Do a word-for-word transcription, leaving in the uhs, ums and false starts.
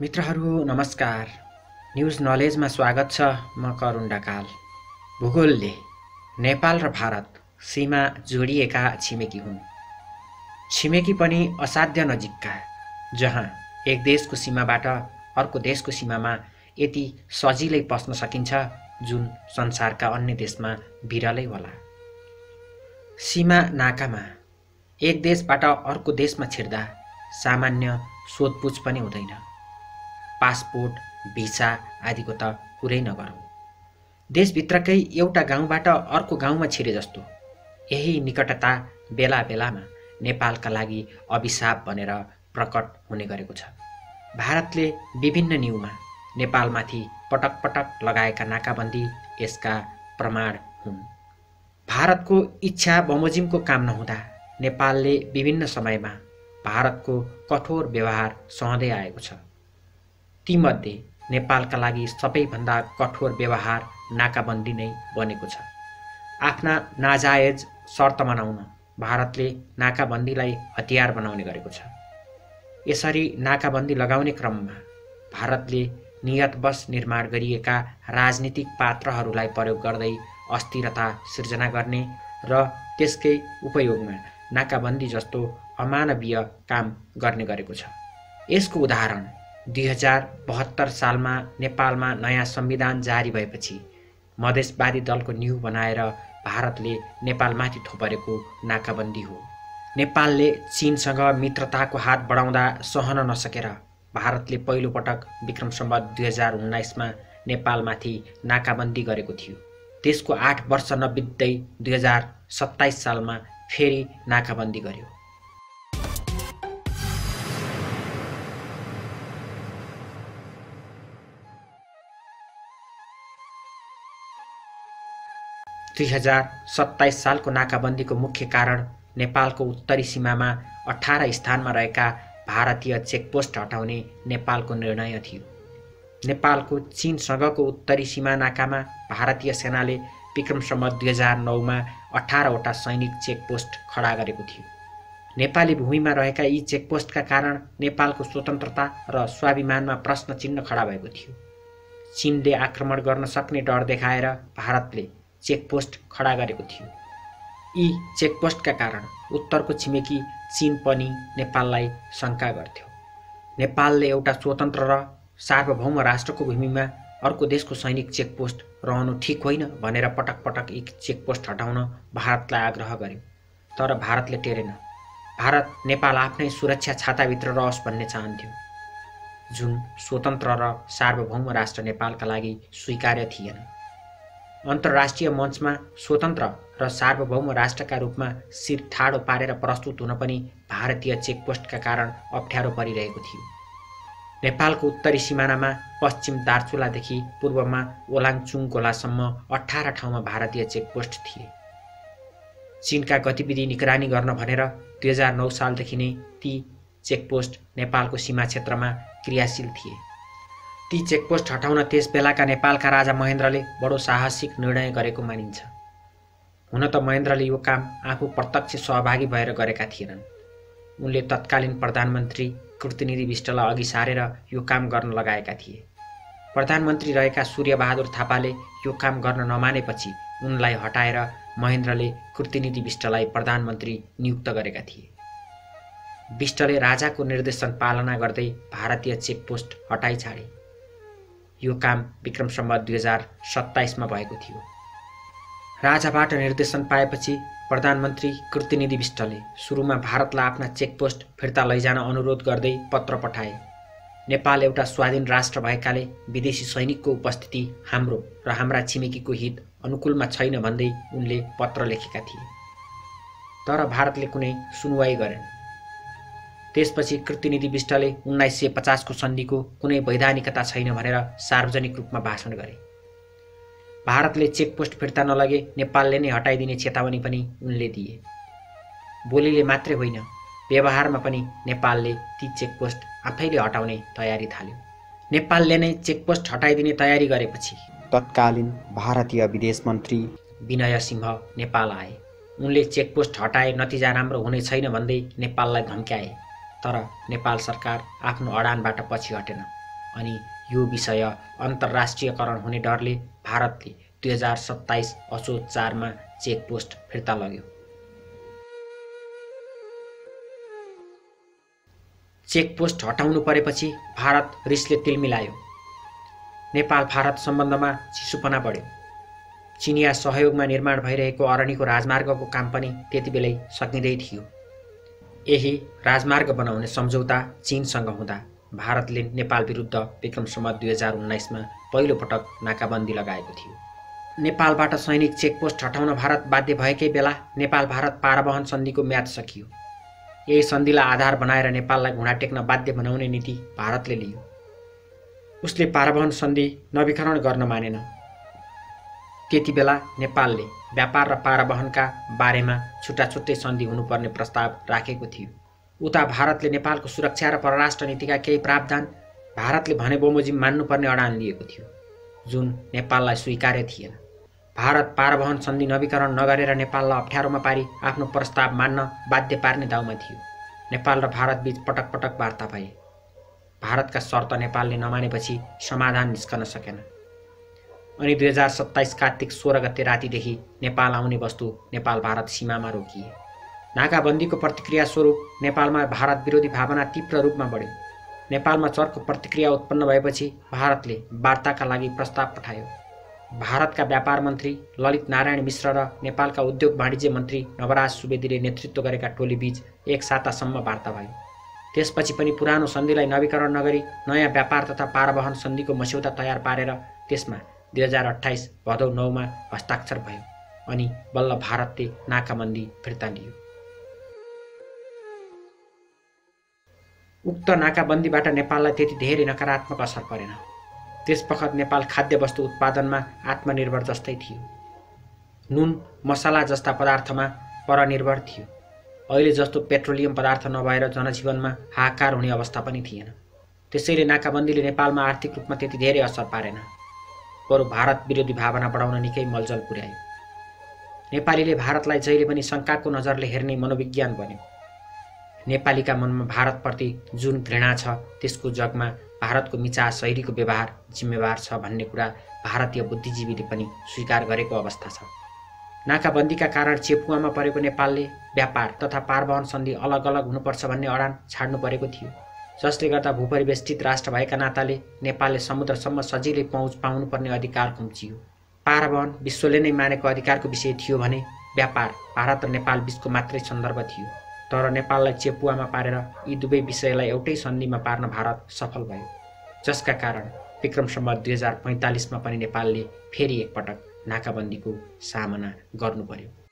मित्रहरू नमस्कार। News knowledge में स्वागत छ। म करुण ढकाल। भूगोलले नेपाल र भारत सीमा जोडिएका छिमेकी हुन्, छिमेकी पनि असाध्य नजिकका, जहाँ एक देश को सीमाबाट अर्को देश को सीमा में यति सजिलै पस्न सकिन्छ जुन संसारका अन्य देश में विरलै होला। सीमा नाकामा एक देशबाट अर्को देश में छिर्दा सामान्य सोधपुछ पनि हुँदैन, पासपोर्ट, भिसा आदि को त कुरै नगरौँ। देशभित्रकै एउटा गाउँबाट अर्को गाउँमा छिरे जस्तो यही निकटता बेला बेलामा नेपालका लागि अभिशाप बनेर प्रकट हुने गरेको छ। भारतले विभिन्न न्यूमा नेपालमाथि पटक पटक लगाएका नाकाबन्दी यसका प्रमाण हुन्। भारतको इच्छा बमोजिमको काम नहुँदा नेपालले विभिन्न समयमा भारतको कठोर व्यवहार सहँदै आएको छ। तीमध्ये नेपालका लागि सबैभन्दा कठोर व्यवहार नाकाबन्दी नै बनेको छ। आफ्ना नाजायज शर्त मनाउन भारतले नाकाबन्दीलाई हतियार बनाउने गरेको छ। यसरी नाकाबन्दी लगाउने क्रममा भारतले नियतवश निर्माण गरिएका राजनीतिक पात्रहरूलाई प्रयोग गर्दै अस्थिरता सिर्जना गर्ने र त्यसकै उपयोगमा नाकाबन्दी जस्तो अमानवीय काम गर्ने गरेको छ। यसको उदाहरण दुई हजार बहत्तर साल में नेपालमा नयाँ संविधान जारी भएपछि मधेसवादी दल को न्यू बनाएर भारतले नेपालमाथि थोपरेको नाकाबन्दी हो। नेपालले चीनसँग मित्रता को हात बढाउँदा सहन नसकेर भारतले पहिलो पटक विक्रम सम्वत दुई हजार उन्नाइस में नेपालमाथि नाकाबन्दी गरेको थियो। त्यसको आठ वर्ष नबित्दै दुई हजार सत्ताइस साल में फेरि नाकाबन्दी गर्यो। दुई हजार सत्ताइस साल को नाकाबंदी को मुख्य कारण नेपाल को उत्तरी सीमा में अठारह स्थान में रहकर भारतीय चेकपोस्ट हटाने नेपाल को निर्णय थियो। नेपाल को चीनसँग को उत्तरी सीमा नाका में भारतीय सेना ने विक्रम सम्वत दुई हजार नौ में अठारहवटा सैनिक चेकपोस्ट खड़ा गरेको थियो। नेपाली भूमि में रहकर यी चेकपोस्ट का कारण नेपाल को स्वतंत्रता र स्वाभिमान में प्रश्न चिन्ह खड़ा भएको थियो। चीनले आक्रमण गर्न सक्ने डर देखाएर भारतले चेकपोस्ट खडा गरेको थियो। यी चेकपोस्टका कारण उत्तरको छिमेकी चीन पनि नेपाललाई शङ्का गर्थ्यो। नेपालले एउटा स्वतन्त्र र सार्वभौम राष्ट्रको भूमिमा अर्को देशको सैनिक चेकपोस्ट रहनु ठीक होइन भनेर पटक पटक यी चेकपोस्ट हटाउन भारतलाई आग्रह गर्यो, तर भारतले टेरेन। भारत नेपाल आफ्नै सुरक्षा छाताभित्र रहोस् भन्ने चाहन्थ्यो, जुन स्वतन्त्र र सार्वभौम राष्ट्र नेपालका लागि स्वीकार्य थिएन। अन्तर्राष्ट्रिय मञ्चमा स्वतन्त्र र सार्वभौम राष्ट्रका रूपमा शिर ठाडो पारेर प्रस्तुत हुन पनि भारतीय चेकपोस्टका कारण अप्ठ्यारो परिरहेको थियो। नेपालको उत्तरी सिमानामा पश्चिम दार्चुलादेखि पूर्वमा ओलाङचुङ गोलासम्म अठारह ठाउँमा भारतीय चेकपोस्ट थिए। चीनका गतिविधि निगरानी गर्न भनेर दुई हजार नौ सालदेखि नै ती चेकपोस्ट नेपालको सीमा क्षेत्रमा क्रियाशील थिए। ती चेकपोस्ट हटाउन त्यस बेलाका नेपालका राजा महेन्द्रले बडो साहसिक निर्णय गरेको मानिन्छ। हुन त महेन्द्रले यो काम आफू प्रत्यक्ष सहभागी भएर गरेका थिएनन्। उनले तत्कालीन प्रधानमन्त्री कृतिनिधि विष्टलाई अघि सारेर यो काम गर्न लगाएका थिए। प्रधानमन्त्री रहेका सूर्यबहादुर थापाले यो काम गर्न नमानेपछि उनलाई हटाएर महेन्द्रले कृतिनिधि विष्टलाई प्रधानमन्त्री नियुक्त गरेका थिए। विष्टले राजाको निर्देशन पालना गर्दै भारतीय चेकपोस्ट हटाइ छाडे। यो काम विक्रम सम्वत दुई हजार सत्ताइस में भएको थियो। राजाबाट निर्देशन पाएपछि प्रधानमन्त्री कृतिनिधि विष्टले सुरुमा भारतलाई आफ्ना चेकपोस्ट फिर्ता लैजान अनुरोध गर्दै पत्र पठाए। नेपाल एउटा स्वाधीन राष्ट्र भएकाले विदेशी सैनिकको उपस्थिति हाम्रो र हाम्रा छिमेकीको हित अनुकूलमा छैन भन्दै उनले पत्र लेखेका थिए, तर भारतले कुनै सुनवाई गरेन। त्यसपछि कृतिनिधि विष्टले उन्नाइस सय पचास को सन्धि को कुनै वैधानिकता छैन भनेर सार्वजनिक रूपमा भाषण गरे। भारतले चेकपोस्ट फिर्ता नलगे नेपालले नै हटाइदिने चेतावनी पनि उनले दिए। बोलीले मात्रै होइन, व्यवहारमा पनि नेपालले ती चेकपोस्ट आफैले हटाउने तयारी थाल्यो। नेपालले नै चेकपोस्ट हटाइदिने तयारी गरेपछि तत्कालीन भारतीय विदेश मन्त्री विनय सिंह नेपाल आए। उनले चेकपोस्ट हटाए नतिजा राम्रो हुने छैन भन्दै नेपाललाई धम्क्याए, तर नेपाल सरकार आफ्नो अडानबाट पछि हटेन। अनि यो विषय अन्तर्राष्ट्रियकरण हुने डरले भारतले दुई हजार सत्ताईस असोज चार मा चेकपोस्ट फिर्ता लग्यो। चेकपोस्ट हटाउनु परेपछि भारत रिसले तिलमिलायो। नेपाल भारत सम्बन्धमा चिसोपना बढ्यो। चिनिया सहयोगमा निर्माण भइरहेको अरणीको राजमार्गको काम पनि त्यतिबेलै सकिँदै थियो। यही राजमार्ग बनाउने सम्झौता चीनसँग हुँदा भारतले नेपाल विरुद्ध विक्रम सम्वत दुई हजार उन्नाइस में पहिलो पटक नाकाबन्दी लगाएको थियो। नेपालबाट सैनिक चेकपोस्ट हटाउन भारत बाध्य भएकै बेला नेपाल भारत पारवहन सन्धिको म्याद सकियो। यही सन्धिलाई आधार बनाएर नेपाललाई घुँडा टेक्न बाध्य बनाउने नीति भारतले लियो। उसले पारवहन सन्धि नवीकरण गर्न मानेन। त्यतिबेला नेपालले व्यापार र पारवहनका बारेमा छुट्टा छुट्टै सन्धि हुनुपर्ने प्रस्ताव राखेको थियो। उता भारतले नेपालको सुरक्षा र परराष्ट्र नीतिका केही प्रावधान भारतले भने बमोजिम मान्नुपर्ने अडान लिएको थियो, जुन नेपाललाई स्वीकार्य थिएन। भारत पारवहन सन्धि नवीकरण नगरेर नेपाललाई अप्ठ्यारोमा पारी आफ्नो प्रस्ताव मान्न बाध्य पार्ने दाउमा थियो। नेपाल र भारतबीच पटक पटक वार्ता भए। भारतका शर्त नेपालले नमानेपछि समाधान निस्कन सकेन। अनि दुई हजार सत्ताइस कार्तिक सोह्र गते रातिदेखि नेपाल आउने वस्तु नेपाल भारत सीमामा रोकिए। नाकाबन्दीको प्रतिक्रिया स्वरूप नेपालमा भारत विरोधी भावना तीव्र रूपमा बढ्यो। नेपालमा चर्को प्रतिक्रिया उत्पन्न भएपछि भारतले वार्ताका लागि प्रस्ताव पठायो। भारतका व्यापार मन्त्री ललित नारायण मिश्र र नेपालका उद्योग वाणिज्य मन्त्री नवराज सुवेदीले नेतृत्व गरेका टोलीबीच एक सातासम्म वार्ता भयो। त्यसपछि पनि पुरानो सन्धिलाई नवीकरण नगरी नयाँ व्यापार तथा पारवहन सन्धिको मस्यौदा तयार पारेर त्यसमा दुई हजार अट्ठाइस भदौ नौ मा हस्ताक्षर भयो। अनि बल्ल भारतले नाकाबन्दी फिर्ता लियो। उक्त नाकाबन्दीबाट नेपाललाई त्यति धेरै नकारात्मक असर परेन। त्यसबखत नेपाल खाद्यवस्तु उत्पादनमा आत्मनिर्भर जस्तै थियो। नुन मसला जस्ता पदार्थमा परनिर्भर थियो। अहिले जस्तो पेट्रोलियम पदार्थ नभएर जनजीवनमा हाहाकार हुने अवस्था पनि थिएन। त्यसैले नाकाबन्दीले नेपालमा आर्थिक रूपमा त्यति धेरै असर पारेन, बरु भारत विरोधी भावना बढाउन निकै मलजल पुर्यायो। नेपालीले भारतलाई जहिले पनि शङ्काको नजरले हेर्ने मनोविज्ञान बन्यो। नेपालीका मनमा भारतप्रति जुन घृणा छ त्यसको जगमा भारतको मिचा शैलीको व्यवहार जिम्मेवार छ भन्ने कुरा भारतीय बुद्धिजीवीले पनि स्वीकार गरेको अवस्था छ। नाकाबन्दीका कारण चेपुवामा परेको नेपालले व्यापार तथा पारवहन सन्धि अलग अलग हुनुपर्छ भन्ने अडान छाड्नु परेको थियो, जसले गर्दा भूपरिवेष्टित राष्ट्र भएका नाताले नेपालले समुद्रसम्म सजिलै पहुँच पाउनुपर्ने अधिकार खुम्चियो। पारवहन विश्वले नै मानेको अधिकारको विषय थियो भने व्यापार भारत र नेपाल बीचको मात्रै सन्दर्भ थियो। तर नेपाललाई चेपुवामा पारेर यी दुवै विषयलाई एउटै सन्धिमा पार्न भारत सफल भयो, जसका कारण विक्रम सम्वत दुई हजार पैँतालिस मा पनि नेपालले फेरि एकपटक नाकाबन्दीको सामना गर्नु पर्यो।